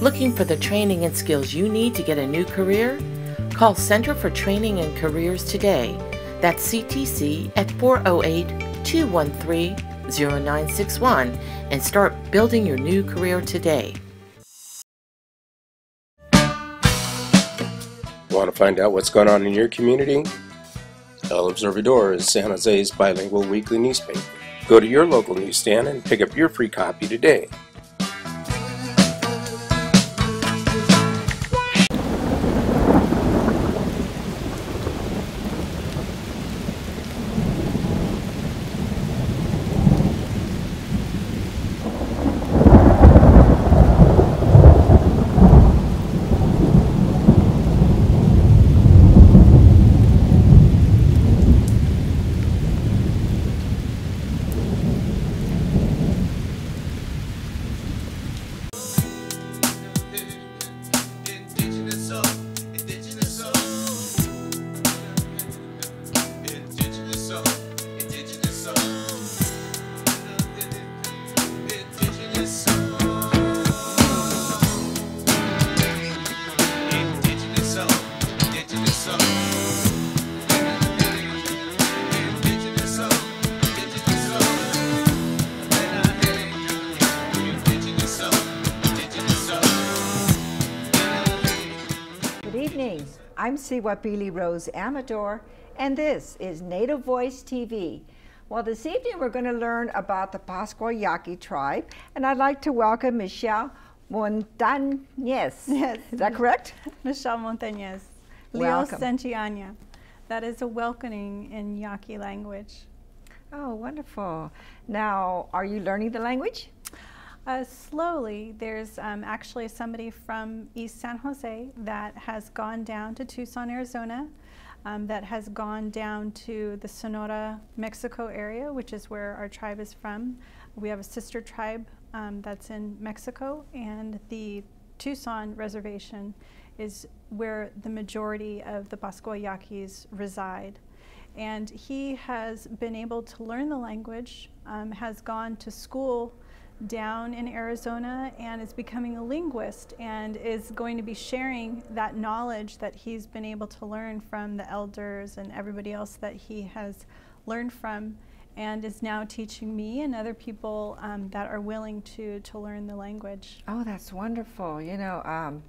Looking for the training and skills you need to get a new career? Call Center for Training and Careers today. That's CTC at 408-213-0961 and start building your new career today. Want to find out what's going on in your community? El Observador is San Jose's bilingual weekly newspaper. Go to your local newsstand and pick up your free copy today. I'm Cihuapilli Rose Amador, and this is Native Voice TV. Well, this evening we're going to learn about the Pascua Yaqui Tribe, and I'd like to welcome Michelle Montanez. Yes. Is that correct? Michelle Montanez. Leo Sanchianya. That is a welcoming in Yaqui language. Oh, wonderful. Now, are you learning the language? Slowly. There's actually somebody from East San Jose that has gone down to Tucson, Arizona, that has gone down to the Sonora, Mexico area, which is where our tribe is from. We have a sister tribe that's in Mexico, and the Tucson reservation is where the majority of the Pascua Yaquis reside. And he has been able to learn the language, has gone to school down in Arizona and is becoming a linguist and is going to be sharing that knowledge that he's been able to learn from the elders and everybody else that he has learned from, and is now teaching me and other people that are willing to learn the language. Oh, that's wonderful. You know,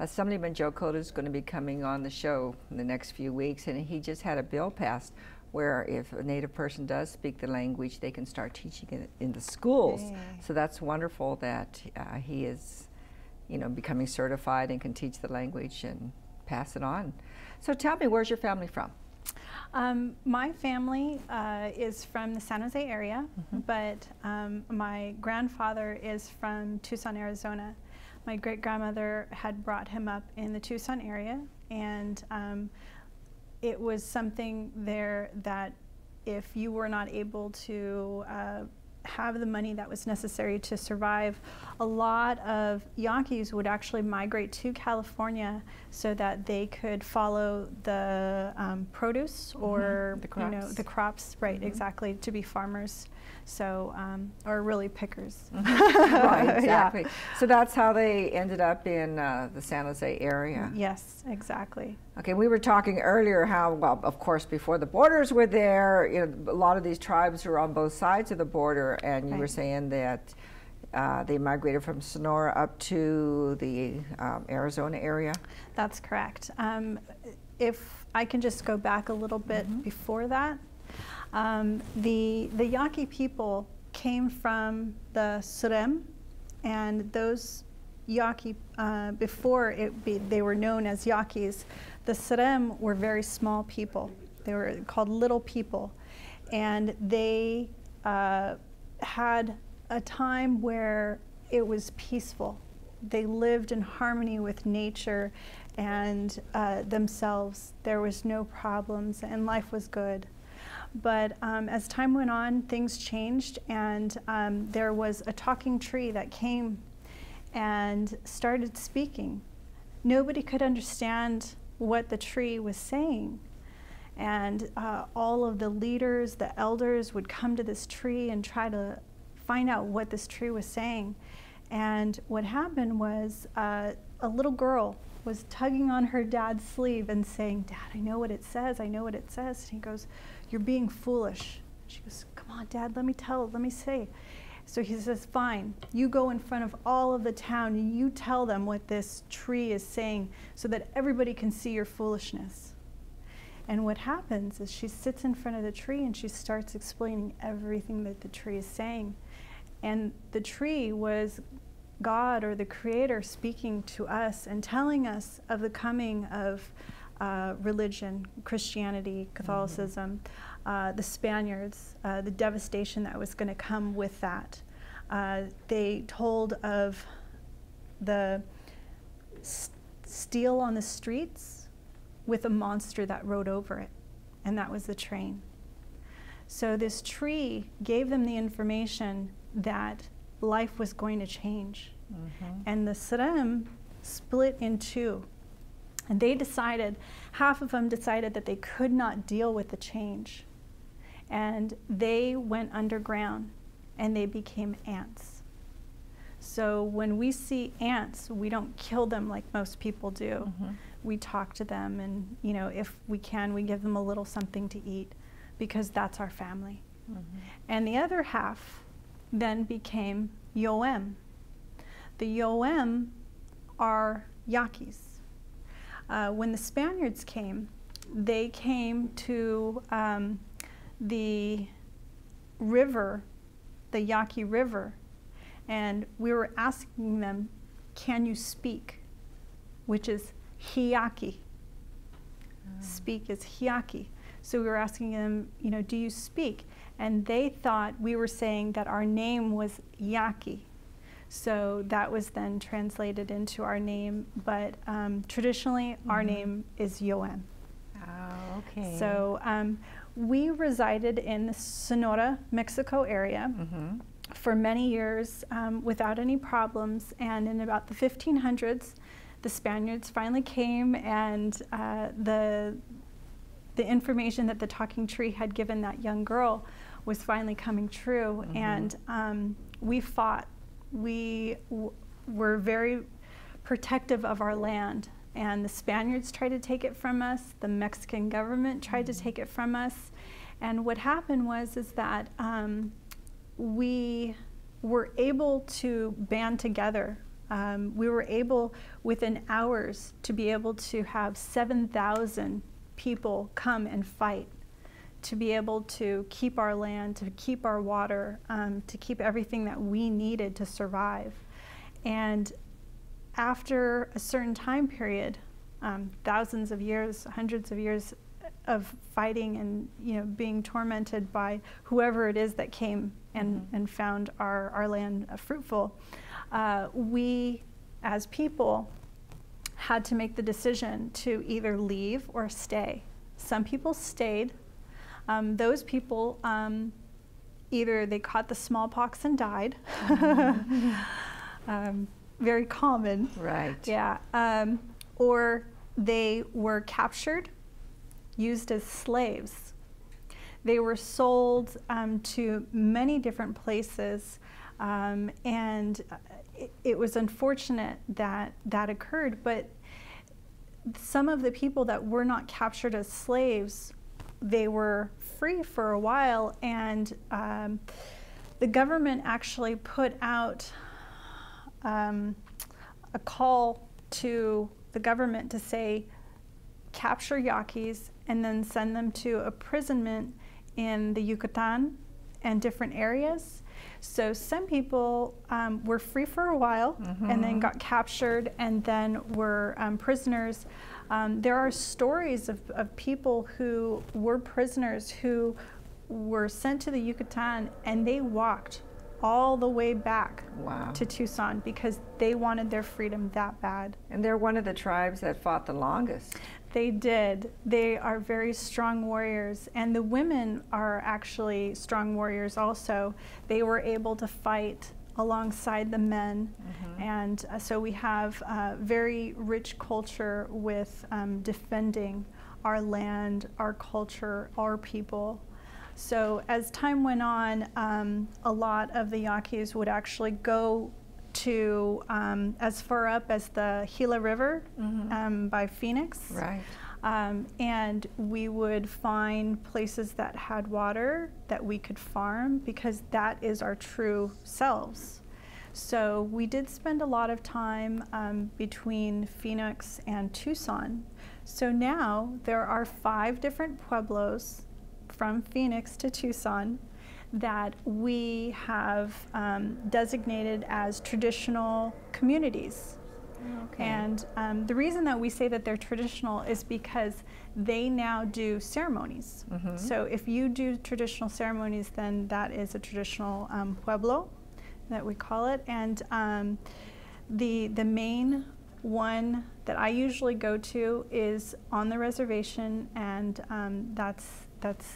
Assemblyman Joe Coda is going to be coming on the show in the next few weeks, and he just had a bill passed where if a Native person does speak the language, they can start teaching it in the schools. Hey. So that's wonderful that he is, you know, becoming certified and can teach the language and pass it on. So tell me, where's your family from? My family is from the San Jose area, mm-hmm. but my grandfather is from Tucson, Arizona. My great-grandmother had brought him up in the Tucson area, and it was something there that if you were not able to have the money that was necessary to survive, a lot of Yaquis would actually migrate to California so that they could follow the produce or the crops. You know, the crops, right, mm-hmm. exactly, to be farmers. So, or really pickers. Mm-hmm. Right, exactly. Yeah. So that's how they ended up in the San Jose area. Yes, exactly. Okay, we were talking earlier how, well, of course, before the borders were there, you know, a lot of these tribes were on both sides of the border, and you right. were saying that they migrated from Sonora up to the Arizona area? That's correct. If I can just go back a little bit mm-hmm. before that. The Yaqui people came from the Surem, and those Yaqui, before they were known as Yaquis, the Surem were very small people. They were called little people, and they had a time where it was peaceful. They lived in harmony with nature and themselves. There was no problems, and life was good. But as time went on, things changed, and there was a talking tree that came and started speaking. Nobody could understand what the tree was saying. And all of the leaders, the elders, would come to this tree and try to find out what this tree was saying. And what happened was a little girl was tugging on her dad's sleeve and saying, "Dad, I know what it says, I know what it says." And he goes, "You're being foolish." She goes, "Come on, Dad, let me tell, let me say." So he says, "Fine, you go in front of all of the town and you tell them what this tree is saying so that everybody can see your foolishness." And what happens is she sits in front of the tree and she starts explaining everything that the tree is saying. And the tree was God or the Creator speaking to us and telling us of the coming of religion, Christianity, Catholicism, the Spaniards, the devastation that was going to come with that. They told of the steel on the streets with a monster that rode over it, and that was the train. So this tree gave them the information that life was going to change. And the Surem split in two. And they decided, half of them decided that they could not deal with the change. And they went underground and they became ants. So when we see ants, we don't kill them like most people do. We talk to them and, you know, if we can, we give them a little something to eat because that's our family. And the other half then became Yoem. The Yoem are Yaquis. When the Spaniards came, they came to the river, the Yaqui River, and we were asking them, "Can you speak?" Which is Hiaki. Speak is Hiaki. So we were asking them, you know, "Do you speak?" And they thought we were saying that our name was Yaqui. So that was then translated into our name, but traditionally our name is Yoem. Oh, okay. So we resided in the Sonora, Mexico area for many years without any problems, and in about the 1500s, the Spaniards finally came, and the information that the talking tree had given that young girl was finally coming true, and we fought. We were very protective of our land, and the Spaniards tried to take it from us, the Mexican government tried to take it from us, and what happened was is that we were able to band together. We were able, within hours, to be able to have 7,000 people come and fight, to be able to keep our land, to keep our water, to keep everything that we needed to survive. And after a certain time period, thousands of years, hundreds of years of fighting and, you know, being tormented by whoever it is that came and, found our land fruitful, we as people had to make the decision to either leave or stay. Some people stayed. Those people, either they caught the smallpox and died, very common. Right. Yeah. Or they were captured, used as slaves. They were sold to many different places, and it was unfortunate that that occurred, but some of the people that were not captured as slaves, they were free for a while, and the government actually put out a call to the government to say, capture Yaquis and then send them to imprisonment in the Yucatan and different areas. So some people were free for a while and then got captured and then were prisoners. There are stories of people who were prisoners who were sent to the Yucatan and they walked all the way back to Tucson because they wanted their freedom that bad. And they're one of the tribes that fought the longest. They did. They are very strong warriors, and the women are actually strong warriors also. They were able to fight alongside the men, and so we have a very rich culture with defending our land, our culture, our people. So as time went on, a lot of the Yaquis would actually go to as far up as the Gila River by Phoenix. Right. And we would find places that had water that we could farm, because that is our true selves. So we did spend a lot of time between Phoenix and Tucson. So now there are 5 different pueblos from Phoenix to Tucson that we have designated as traditional communities. Okay. And the reason that we say that they're traditional is because they now do ceremonies. Mm-hmm. So if you do traditional ceremonies, then that is a traditional pueblo that we call it. And the main one that I usually go to is on the reservation, and that's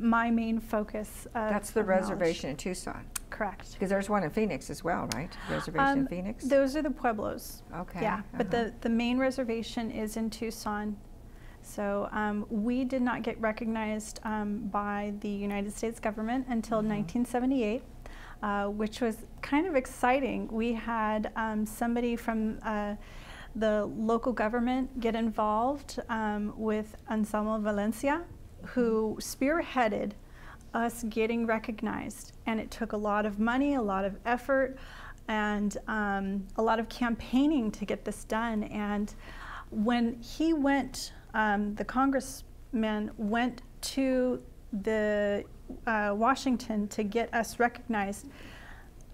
my main focus. That's the reservation in Tucson. Correct. Because there's one in Phoenix as well, right? Reservation in Phoenix? Those are the pueblos. Okay. Yeah, but the main reservation is in Tucson. So we did not get recognized by the United States government until 1978. Which was kind of exciting. We had somebody from the local government get involved with Anselmo Valencia, who spearheaded us getting recognized. And it took a lot of money, a lot of effort, and a lot of campaigning to get this done. And when he went, the congressman went to the Washington to get us recognized,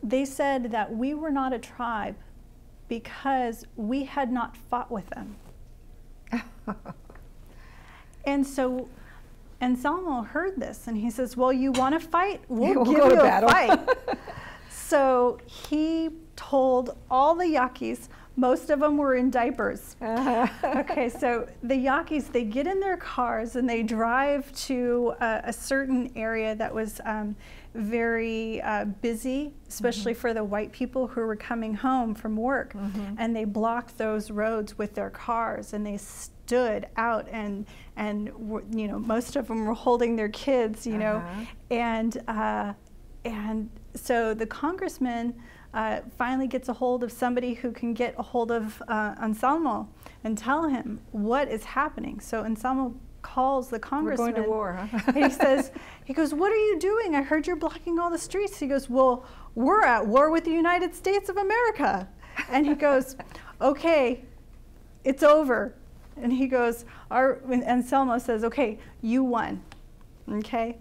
they said that we were not a tribe because we had not fought with them. And so Anselmo heard this and he says, well, you want to fight? We'll give you a fight. So he told all the Yaquis, most of them were in diapers. Okay, so the Yaquis, they get in their cars and they drive to a certain area that was very busy, especially for the white people who were coming home from work. And they blocked those roads with their cars, and they stood out, and you know, most of them were holding their kids, you know, and so the congressman finally gets a hold of somebody who can get a hold of Anselmo and tell him what is happening. So Anselmo calls the congressman. We're going to war, huh? And he says, he goes, what are you doing? I heard you're blocking all the streets. He goes, well, we're at war with the United States of America. And he goes, okay, it's over. And he goes, Anselmo says, okay, you won, okay?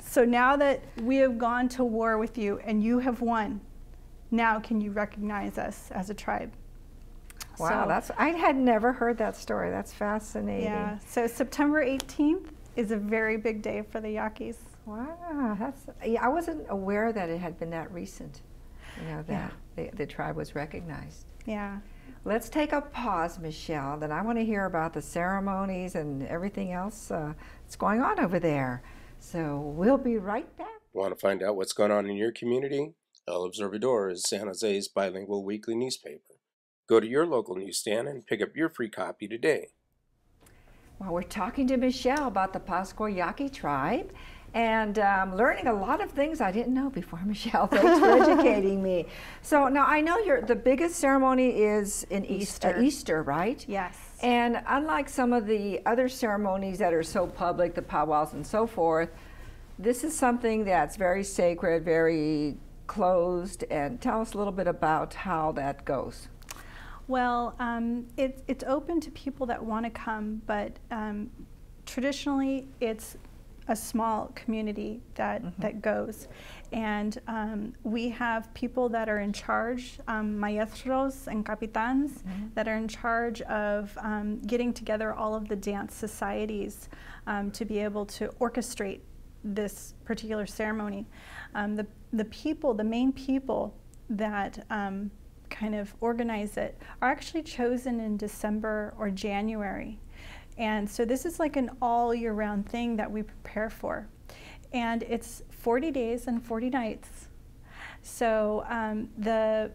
So now that we have gone to war with you and you have won, now can you recognize us as a tribe? Wow, so, I had never heard that story. That's fascinating. Yeah, so September 18th is a very big day for the Yaquis. Wow, I wasn't aware that it had been that recent, you know, that the tribe was recognized. Yeah. Let's take a pause, Michelle, then I want to hear about the ceremonies and everything else that's going on over there. So we'll be right back. Want to find out what's going on in your community? El Observador is San Jose's bilingual weekly newspaper. Go to your local newsstand and pick up your free copy today. Well, we're talking to Michelle about the Pascua Yaqui Tribe, and learning a lot of things I didn't know before, Michelle. Thanks for educating me. So now I know the biggest ceremony is in Easter, right? Yes. And unlike some of the other ceremonies that are so public, the powwows and so forth, this is something that's very sacred, very closed. And tell us a little bit about how that goes. Well, it's open to people that want to come, but traditionally it's a small community that, that goes. And we have people that are in charge, maestros and capitans, that are in charge of getting together all of the dance societies to be able to orchestrate this particular ceremony. The main people that kind of organize it are actually chosen in December or January. And so this is like an all year round thing that we prepare for. And it's 40 days and 40 nights. So the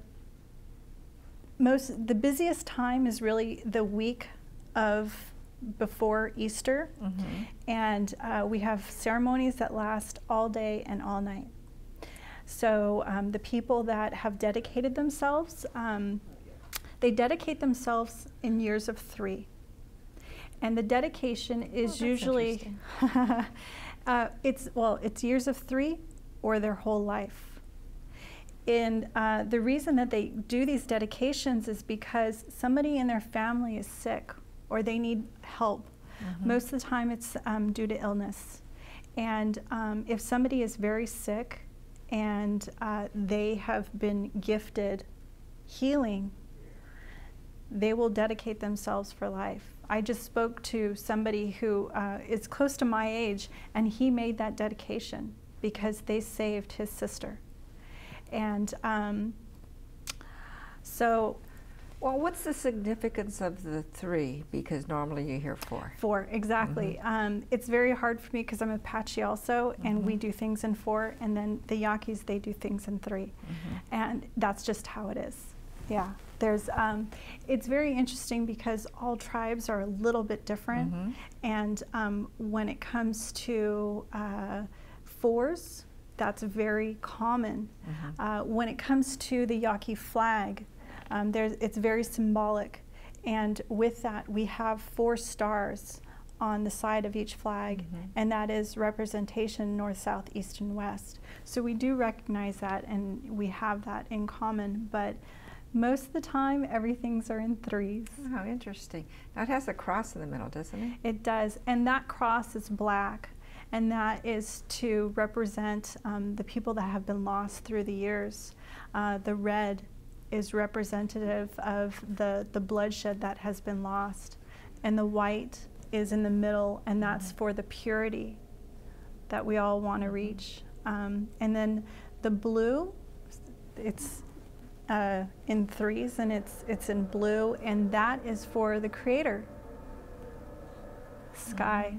busiest time is really the week of before Easter. And we have ceremonies that last all day and all night. So the people that have dedicated themselves, they dedicate themselves in years of three. And the dedication is usually, it's years of three or their whole life. And the reason that they do these dedications is because somebody in their family is sick or they need help. Mm-hmm. Most of the time it's due to illness. And if somebody is very sick and they have been gifted healing, they will dedicate themselves for life. I just spoke to somebody who is close to my age, and he made that dedication because they saved his sister. And well, what's the significance of the three? Because normally you hear four. Four, exactly. Mm-hmm. It's very hard for me because I'm Apache also, mm-hmm. and we do things in four, and then the Yaquis, they do things in three. Mm-hmm. And that's just how it is. Yeah, there's, it's very interesting because all tribes are a little bit different. Mm-hmm. And when it comes to fours, that's very common. Mm-hmm. When it comes to the Yaqui flag, it's very symbolic. And with that, we have four stars on the side of each flag, mm-hmm. and that is representation north, south, east, and west. So we do recognize that, and we have that in common. But most of the time, everything's are in threes. Oh, interesting. Now it has a cross in the middle, doesn't it? It does, and that cross is black, and that is to represent the people that have been lost through the years. The red is representative of the bloodshed that has been lost, and the white is in the middle, and that's for the purity that we all want to reach. And then the blue, it's in threes, and it's in blue, and that is for the creator sky.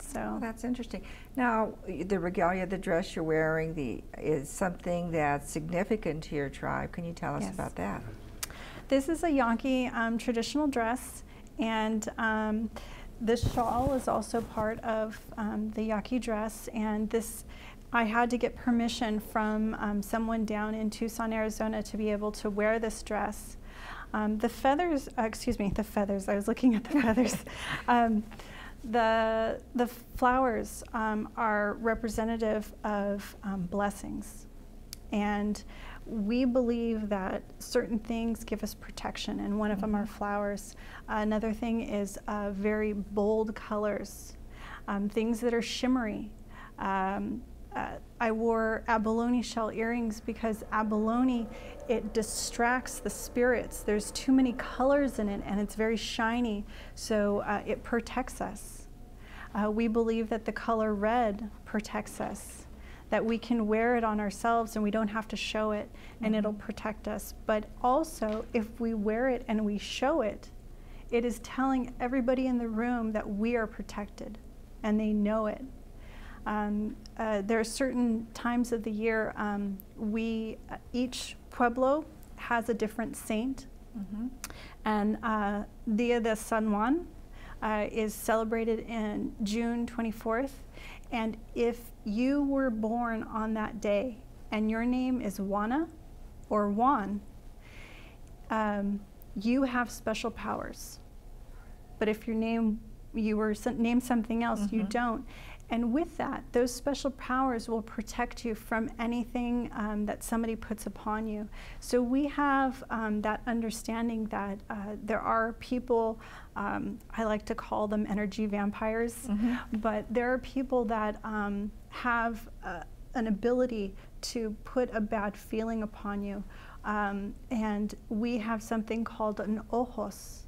So that's interesting. Now the regalia, the dress you're wearing, is something that's significant to your tribe. Can you tell us about that? This is a Yaqui traditional dress, and this shawl is also part of the Yaqui dress, and this I had to get permission from someone down in Tucson, Arizona to be able to wear this dress. The feathers, excuse me, the feathers, I was looking at the feathers. The flowers are representative of blessings. And we believe that certain things give us protection, and one of them are flowers. Another thing is very bold colors, things that are shimmery. I wore abalone shell earrings because abalone, it distracts the spirits. There's too many colors in it, and it's very shiny, so it protects us. We believe that the color red protects us, that we can wear it on ourselves and we don't have to show it, and it'll protect us. But also, if we wear it and we show it, it is telling everybody in the room that we are protected, and they know it. There are certain times of the year, each pueblo has a different saint, and Dia de San Juan is celebrated in June 24th, and if you were born on that day and your name is Juana or Juan, you have special powers. But if your name, you were named something else, you don't. And with that, those special powers will protect you from anything that somebody puts upon you. So we have that understanding that there are people, I like to call them energy vampires, but there are people that have an ability to put a bad feeling upon you. And we have something called an ojos.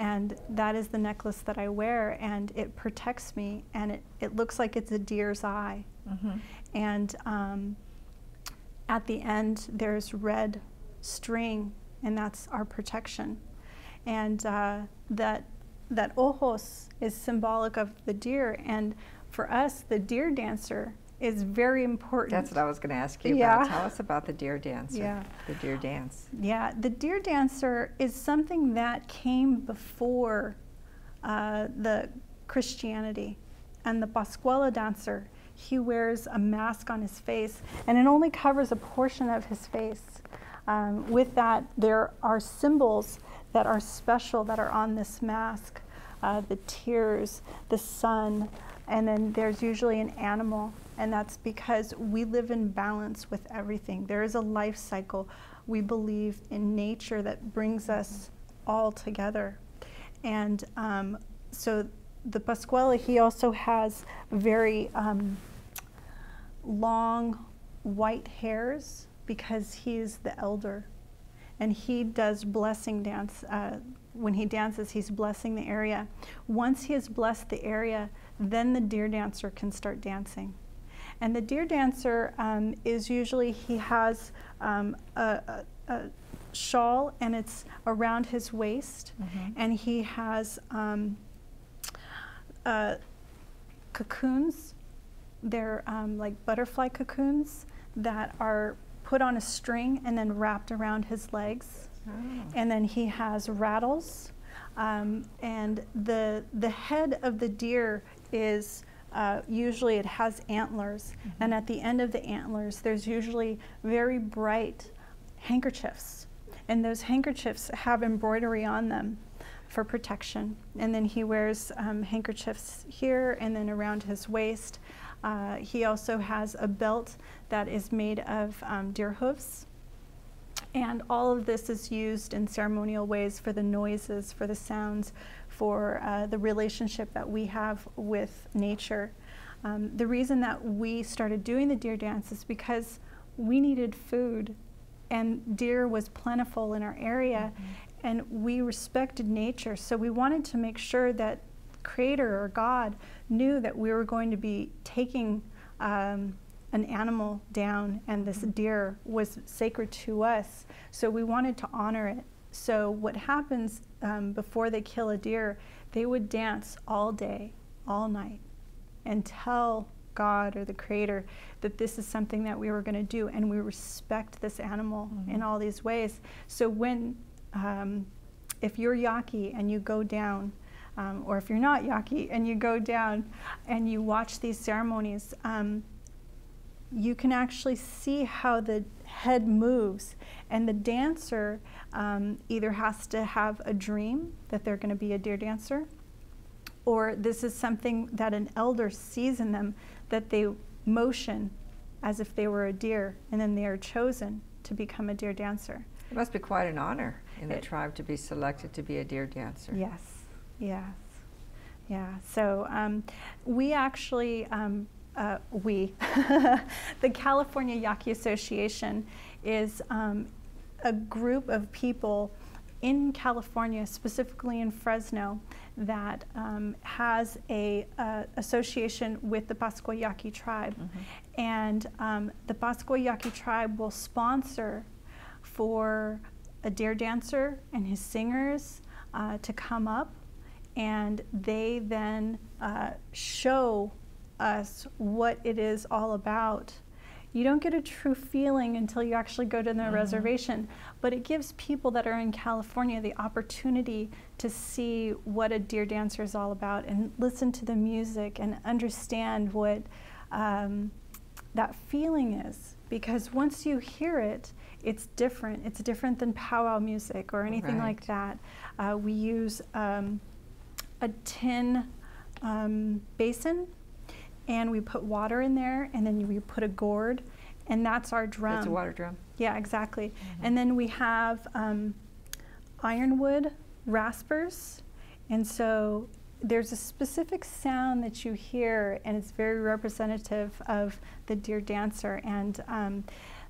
And that is the necklace that I wear, and it protects me, and it looks like it's a deer's eye. And at the end, there's red string, and that's our protection. And that ojos is symbolic of the deer, and for us, the deer dancer is very important. That's what I was going to ask you about. Tell us about the deer dancer, the deer dance. Yeah, the deer dancer is something that came before the Christianity, and the Pascola dancer he wears a mask on his face, and it only covers a portion of his face. With that, there are symbols that are special that are on this mask, the tears, the sun, and then there's usually an animal, and that's because we live in balance with everything. There is a life cycle. We believe in nature that brings us all together. And so the Pascuala, he also has very long white hairs because he is the elder. And he does blessing dance. When he dances, he's blessing the area. Once he has blessed the area, then the deer dancer can start dancing. And the deer dancer is usually, he has a shawl, and it's around his waist, and he has cocoons. They're like butterfly cocoons that are put on a string and then wrapped around his legs. Oh. And then he has rattles. And the head of the deer is usually it has antlers, and at the end of the antlers there's usually very bright handkerchiefs, and those handkerchiefs have embroidery on them for protection. And then he wears handkerchiefs here and then around his waist. He also has a belt that is made of deer hooves, and all of this is used in ceremonial ways for the noises, for the sounds, for the relationship that we have with nature. The reason that we started doing the deer dance is because we needed food, and deer was plentiful in our area, and we respected nature, so we wanted to make sure that Creator or God knew that we were going to be taking an animal down, and this deer was sacred to us, so we wanted to honor it. So what happens before they kill a deer, they would dance all day, all night, and tell God or the Creator that this is something that we were going to do, and we respect this animal in all these ways. So when, if you're Yaqui and you go down, or if you're not Yaqui and you go down and you watch these ceremonies, you can actually see how the head moves, and the dancer either has to have a dream that they're going to be a deer dancer, or this is something that an elder sees in them, that they motion as if they were a deer, and then they are chosen to become a deer dancer. It must be quite an honor in the tribe to be selected to be a deer dancer. Yes, yes, yeah. So we actually the California Yaqui Association is a group of people in California, specifically in Fresno, that has a association with the Pascua Yaqui Tribe. And the Pascua Yaqui Tribe will sponsor for a deer dancer and his singers to come up, and they then show us what it is all about. You don't get a true feeling until you actually go to the reservation, but it gives people that are in California the opportunity to see what a deer dancer is all about, and listen to the music and understand what that feeling is. Because once you hear it, it's different. It's different than powwow music or anything like that. We use a tin basin, and we put water in there, and then we put a gourd, and that's our drum. That's a water drum. Yeah, exactly. And then we have ironwood raspers, and so there's a specific sound that you hear, and it's very representative of the deer dancer. And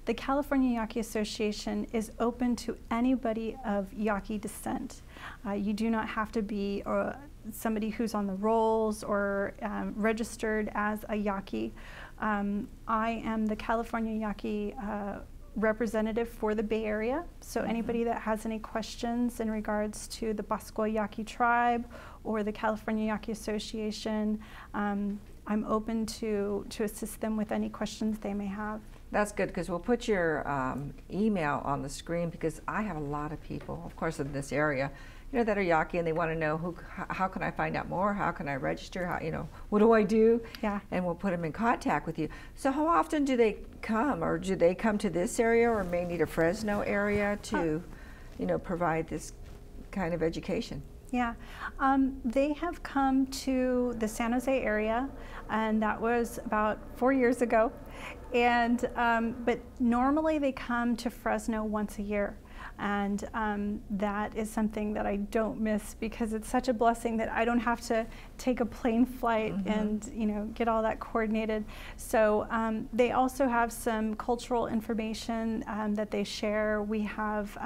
the California Yaqui Association is open to anybody of Yaqui descent. You do not have to be somebody who's on the rolls or registered as a Yaqui. I am the California Yaqui representative for the Bay Area, so anybody that has any questions in regards to the Pascua Yaqui Tribe or the California Yaqui Association, I'm open to assist them with any questions they may have. That's good, because we'll put your email on the screen, because I have a lot of people, of course, in this area, you know, that are Yaqui, and they want to know who, how can I find out more, how can I register, how, you know, what do I do? Yeah. And we'll put them in contact with you. So how often do they come, or do they come to this area, or mainly to Fresno area to, you know, provide this kind of education? Yeah, they have come to the San Jose area, and that was about 4 years ago. And but normally they come to Fresno once a year, and that is something that I don't miss, because it's such a blessing that I don't have to take a plane flight and, you know, get all that coordinated. So they also have some cultural information that they share. We have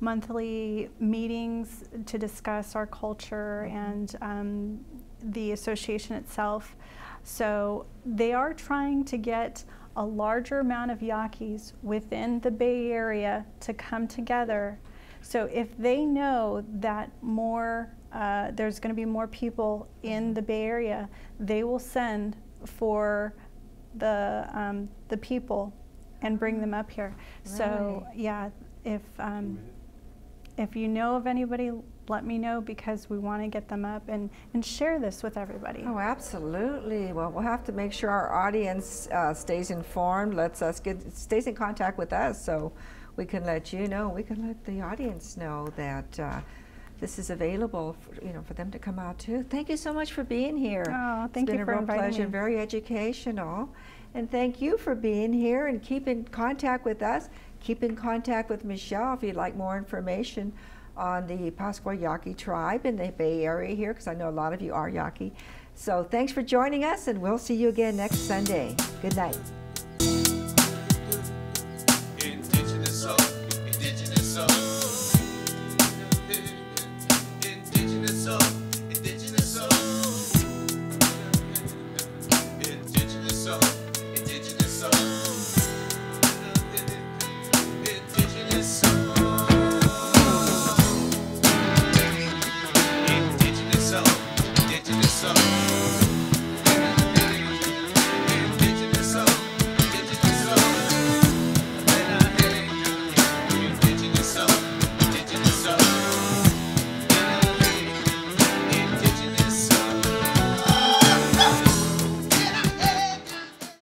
monthly meetings to discuss our culture and the association itself. So they are trying to get a larger amount of Yaquis within the Bay Area to come together. So if they know that more, there's going to be more people in the Bay Area, they will send for the people and bring them up here. Right. So yeah, if you know of anybody, let me know, because we want to get them up and share this with everybody. Oh, absolutely. Well, we'll have to make sure our audience stays informed, stays in contact with us, so we can let you know, we can let the audience know that this is available for, you know, for them to come out too. Thank you so much for being here. Oh, thank you for inviting me. It's been a real pleasure, very educational. And thank you for being here, and keep in contact with us. Keep in contact with Michelle if you'd like more information on the Pascua Yaqui Tribe in the Bay Area here, because I know a lot of you are Yaqui. So thanks for joining us, and we'll see you again next Sunday. Good night.